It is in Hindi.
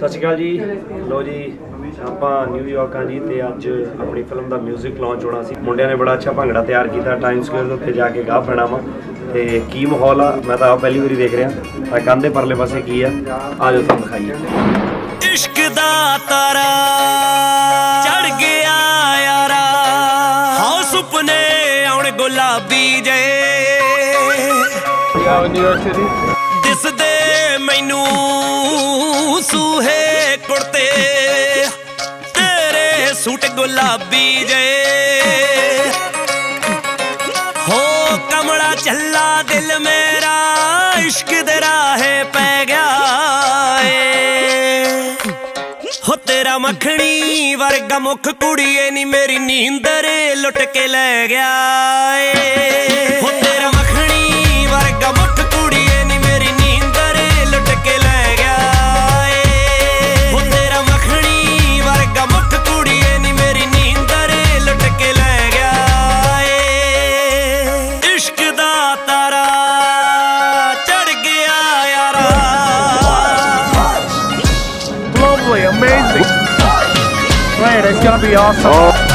सत श्रीकाल जी। लो जी आप न्यूयॉर्क हाँ जी तो अज अपनी फिल्म का म्यूजिक लॉन्च होना सी। मुंडिया ने बड़ा अच्छा भंगड़ा तैयार किया टाइम स्क्वेयर उत्ते जाके गाह पैना वा तो की माहौल आ। मैं तो आप पहली बार देख रहा तो कंधे परले पासे की है आज तुम दिखाइए। इश्क दा तारा चढ़ गया यारा हाँ सुपने आउण गुलाबी जे न्यूयॉर्क सिटी दिसदे मैनू सूहे कुड़ते तेरे सूट गुलाबी जे हो कमड़ा चला दिल मेरा इश्क दे राहे पै गया हो तेरा मखनी वर्गा मुख कुड़िए नी मेरी नींदरे लुट के ले गया हो तेरा मखनी वर्गा मुख कुड़िए नी मेरी नींदरे लुट के ले amazing. Great, it's gonna be awesome.